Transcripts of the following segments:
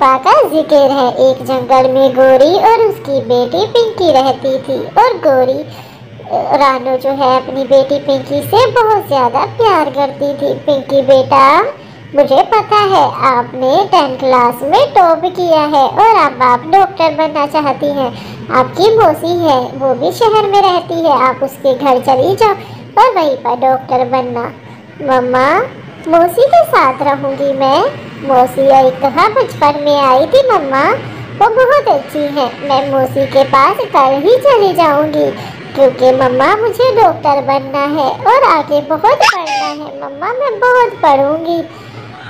गुफा का जिक्र है। एक जंगल में गोरी और उसकी बेटी पिंकी रहती थी और गोरी रानू जो है अपनी बेटी पिंकी से बहुत ज़्यादा प्यार करती थी। पिंकी बेटा, मुझे पता है आपने 10th क्लास में टॉप किया है और अब आप डॉक्टर बनना चाहती हैं। आपकी मौसी है, वो भी शहर में रहती है, आप उसके घर चली जाओ और वहीं पर डॉक्टर बनना। मम्मा, मौसी के साथ रहूँगी मैं। मौसी एक कहा बचपन में आई थी मम्मा, वो बहुत अच्छी है। मैं मौसी के पास कल ही चली जाऊँगी क्योंकि मम्मा मुझे डॉक्टर बनना है और आगे बहुत पढ़ना है। मम्मा, मैं बहुत पढ़ूँगी।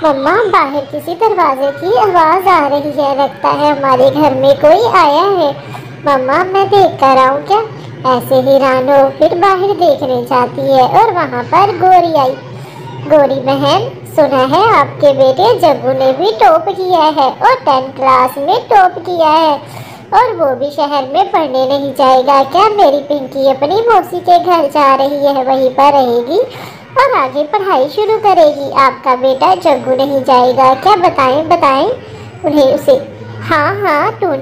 मम्मा, बाहर किसी दरवाजे की आवाज़ आ रही है, लगता है हमारे घर में कोई आया है। मम्मा, मैं देख कर आऊँ क्या? ऐसे ही रानो फिर बाहर देखने जाती है और वहाँ पर गोरी आई। गोरी बहन, सुना है आपके बेटे जग्गू ने भी टॉप किया है और 10th क्लास में टॉप किया है और वो भी शहर में पढ़ने नहीं जाएगा क्या? मेरी पिंकी अपनी मौसी के घर जा रही है, वहीं पर रहेगी और आगे पढ़ाई शुरू करेगी। आपका बेटा जग्गू नहीं जाएगा क्या? बताएं बताएं उन्हें उसे। हाँ हाँ टून,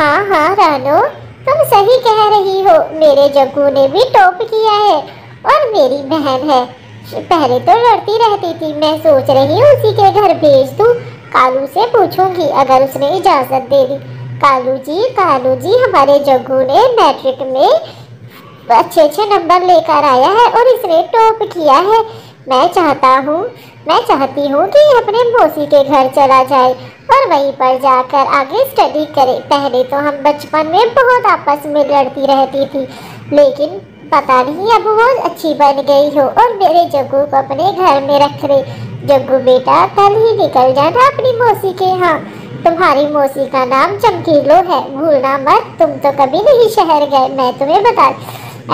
हाँ हाँ रानो, तुम सही कह रही हो, मेरे जग्गू ने भी टॉप किया है और मेरी बहन है। पहले तो लड़ती रहती थी, मैं सोच रही हूँ उसी के घर भेज दूँ। कालू से पूछूंगी अगर उसने इजाज़त दे दी। कालू जी, हमारे जग्गू ने मैट्रिक में अच्छे नंबर लेकर आया है और इसने टॉप किया है। मैं चाहती हूँ कि अपने मौसी के घर चला जाए और वहीं पर जाकर आगे स्टडी करे। पहले तो हम बचपन में बहुत आपस में लड़ती रहती थी, लेकिन पता नहीं अब वो अच्छी बन गई हो और मेरे जग्गू को अपने घर में रख ले। जग्गू बेटा, कल ही निकल जाना अपनी मौसी के यहाँ। तुम्हारी मौसी का नाम चमकीलो है, भूलना मत। तुम तो कभी नहीं शहर गए, मैं तुम्हें बता।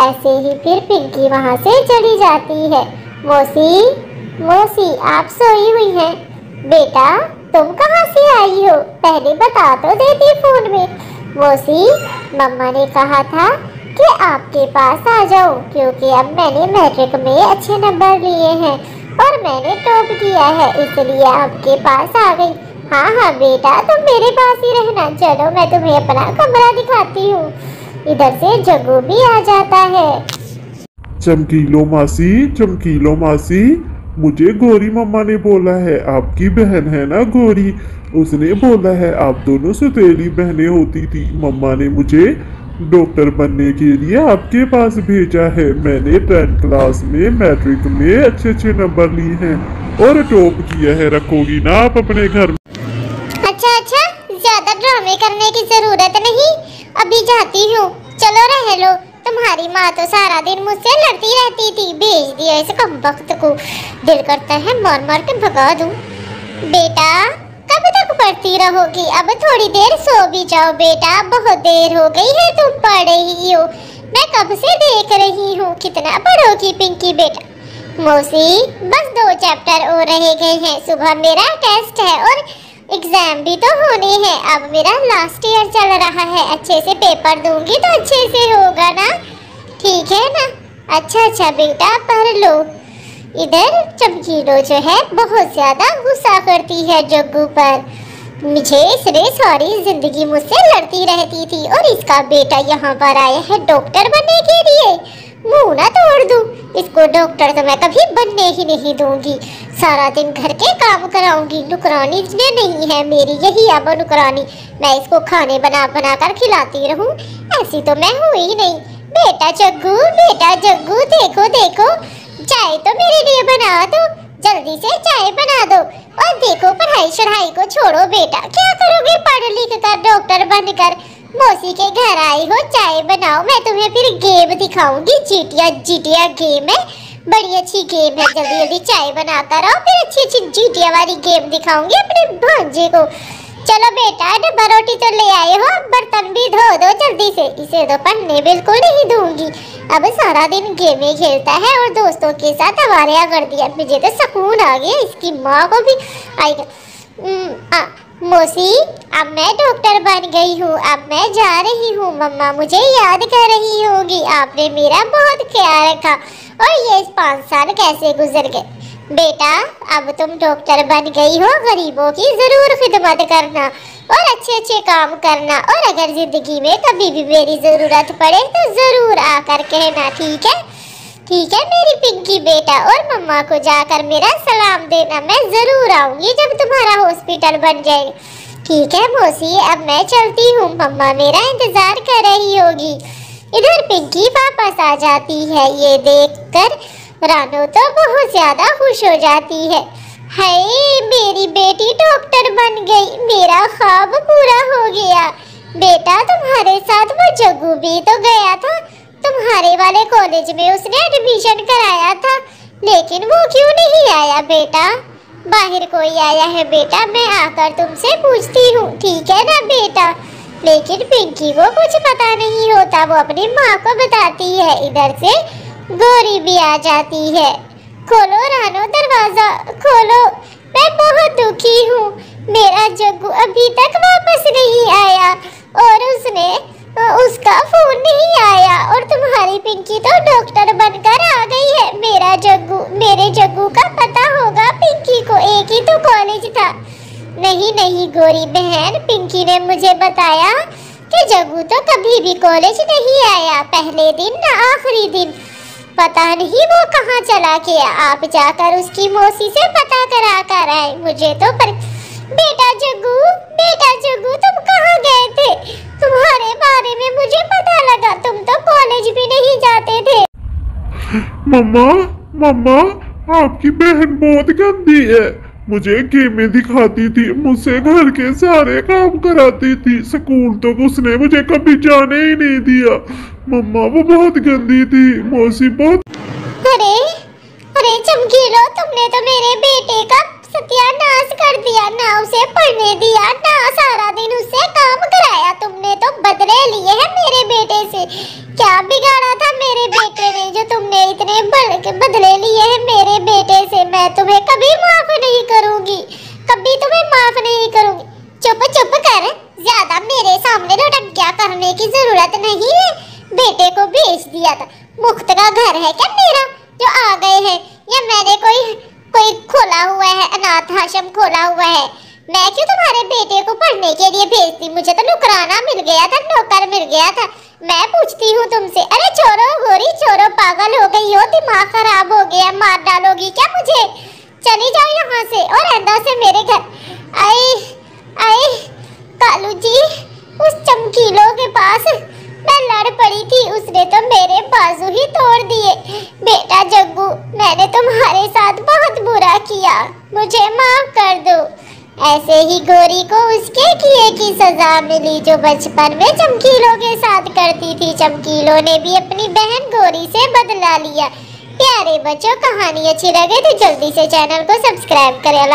ऐसे ही फिर पिंकी वहाँ से चली जाती है। मौसी, आप सोई हुई हैं? बेटा, तुम कहाँ से आई हो? पहले बता तो देती फोन में। मौसी, मम्मा ने कहा था कि आपके पास आ जाओ क्योंकि अब मैंने मैट्रिक में अच्छे नंबर लिए हैं और मैंने टॉप किया है, इसलिए आपके पास आ गई। हाँ हाँ बेटा, तुम मेरे पास ही रहना। चलो, मैं तुम्हें अपना कमरा दिखाती हूँ। इधर से जग्गू भी आ जाता है। चमकीलो मासी, मुझे गोरी मम्मा ने बोला है, आपकी बहन है ना गोरी, उसने बोला है आप दोनों सौतेली बहनें होती थी। मम्मा ने मुझे डॉक्टर बनने के लिए आपके पास भेजा है। मैंने 10th क्लास में मैट्रिक में अच्छे नंबर लिए हैं और टॉप किया है। रखोगी ना आप अपने घर में? अच्छा, ज्यादा ड्रामे करने की जरूरत नहीं, अभी जाती हूँ। चलो रह लो, तुम्हारी माँ तो सारा दिन मुझसे लड़ती रहती थी, भेज दिया इस कमबख्त को। दिल करता है मार के भगा दूँ। बेटा, कब तक पढ़ती रहोगी? अब थोड़ी देर सो भी जाओ बेटा, बहुत देर हो गई है, तुम पढ़ ही हो, मैं कब से देख रही हूँ। कितना पढ़ोगी पिंकी बेटा? मौसी, बस 2 चैप्टर और रह गए हैं, सुबह मेरा टेस्ट है और एग्ज़ाम भी तो होने हैं। अब मेरा लास्ट ईयर चल रहा है, अच्छे से पेपर दूंगी तो अच्छे से होगा ना, ठीक है ना? अच्छा बेटा, पढ़ लो। इधर चमकीलो जो है बहुत ज़्यादा गुस्सा करती है जग्गू पर। मुझे इसने सारी ज़िंदगी मुझसे लड़ती रहती थी और इसका बेटा यहाँ पर आया है डॉक्टर बनने के लिए। मुँह ना तोड़ दूँ इसको, डॉक्टर तो मैं कभी बनने ही नहीं दूँगी। सारा दिन घर के काम कराऊंगी। नुकरानी इसने नहीं है मेरी, यही अब नुकरानी। मैं इसको खाने बना कर खिलाती रहूं, ऐसी तो मैं हुई ही नहीं। बेटा जग्गू, देखो, चाय तो मेरे लिए बना दो, जल्दी से चाय बना दो। और देखो, पढ़ाई शढ़ाई को छोड़ो बेटा, क्या करोगे पढ़ लिख कर? डॉक्टर बनकर मौसी के घर आई हो, चाय बनाओ, मैं तुम्हें फिर गेम दिखाऊंगी। चीटिया गेम है, बड़ी अच्छी गेम है, जल्दी चाय बनाकर आओ, फिर अच्छी चीटिया वाली गेम दिखाऊंगी अपने भांजे को। चलो बेटा, डब्बा रोटी तो ले आए हो, बर्तन भी धो दो जल्दी से। इसे तो पढ़ने बिल्कुल नहीं दूंगी, अब सारा दिन गेमें खेलता है और दोस्तों के साथ आवारा कर दिया। मुझे तो सुकून आ गया, इसकी माँ को भी आएगा। मौसी, अब मैं डॉक्टर बन गई हूँ, अब मैं जा रही हूँ। मम्मा मुझे याद कर रही होगी, आपने मेरा बहुत ख्याल रखा और ये 5 साल कैसे गुजर गए। बेटा अब तुम डॉक्टर बन गई हो, गरीबों की ज़रूर खिदमत करना और अच्छे अच्छे काम करना, और अगर ज़िंदगी में कभी भी मेरी ज़रूरत पड़े तो ज़रूर आकर कहना, ठीक है? ठीक है मेरी पिंकी बेटा, और मम्मा को जाकर मेरा सलाम देना, मैं ज़रूर आऊँगी जब तुम्हारा हॉस्पिटल बन जाए। ठीक है मौसी, अब मैं चलती हूँ, मम्मा मेरा इंतज़ार कर रही होगी। इधर पिंकी वापस आ जाती है। ये देखकर रानो तो बहुत ज़्यादा खुश हो जाती है। हाय मेरी बेटी डॉक्टर बन गई, मेरा ख्वाब पूरा हो गया। बेटा तुम्हारे साथ वो जग्गू भी तो गया था, तुम्हारे वाले कॉलेज में उसने एडमिशन कराया था, लेकिन वो क्यों नहीं आया बेटा? बाहर कोई आया है बेटा, मैं आकर तुमसे पूछती हूँ, ठीक है ना बेटा? लेकिन पिंकी को कुछ पता नहीं होता, वो अपनी माँ को बताती है। इधर से गोरी भी आ जाती है। खोलो रानो दरवाज़ा, खोलो, मैं बहुत दुखी हूँ, मेरा जग्गू अभी तक वापस नहीं आया और उसने उसका फ़ोन नहीं आया, और तुम्हारी पिंकी तो डॉक्टर बनकर आ गई है। मेरा जग्गू, मेरे जग्गू का पता होगा पिंकी को, एक ही तो कॉलेज था। नहीं नहीं गोरी बहन, पिंकी ने मुझे बताया कि जग्गू तो कभी भी कॉलेज नहीं आया, पहले दिन ना आखिरी दिन, पता नहीं वो कहाँ चला गया। आप जाकर उसकी मौसी से पता करा कर आए, मुझे तो बेटा जग्गू तुम कहाँ गए थे? तुम्हारे बारे में मुझे पता लगा, तुम तो कॉलेज भी नहीं जाते थे। मम्मा मम्मा आपकी बहन बहुत गंदी है, मुझे गेमें दिखाती थी, मुझसे घर के सारे काम कराती थी, स्कूल तो उसने मुझे कभी जाने ही नहीं दिया। मम्मा वो बहुत गंदी थी, मौसी बहुत। अरे अरे चमकीलो, तुमने तो मेरे बेटे का सत्यानाश कर दिया, ना उसे पढ़ने दिया, ना सारा दिन उससे काम कराया, तुमने तो बदले लिए हैं मेरे बेटे से। क्या बिगाड़ा था मेरे बेटे ने जो तुमने इतने बदले लिए हैं मेरे बेटे से? मैं तुम्हें कभी माफ नहीं करूंगी, कभी तुम्हें माफ नहीं करूंगी। चुप चुप कर, ज्यादा मेरे सामने लटकिया करने की जरूरत नहीं है। बेटे को भेज दिया था, मुफ्त का घर है क्या मेरा जो आ गए हैं, या मैंने कोई खोला हुआ है, अनाथ आश्रम खोला हुआ है? मैं क्यों तुम्हारे बेटे को पढ़ने के लिए भेजती, मुझे तो नौकराना मिल गया था, नौकर मिल गया था। मैं पूछती हूँ तुमसे, अरे छोरो गोरी छोरो, पागल हो गई हो, दिमाग खराब हो गया, मार डालोगी क्या मुझे? चली जाओ यहाँ से और अंदर से मेरे घर। आए आए कालू जी, उस चमकीलों के पास मैं लड़ पड़ी थी, उसने तो मेरे बाजू ही तोड़ दिए। बेटा जग्गू मैंने तुम्हारे साथ बहुत बुरा किया, मुझे माफ कर दो। ऐसे ही गोरी को उसके किए की सजा मिली जो बचपन में चमकीलों के साथ करती थी। चमकीलों ने भी अपनी बहन गोरी से बदला लिया। प्यारे बच्चों, कहानी अच्छी लगे तो जल्दी से चैनल को सब्सक्राइब करें।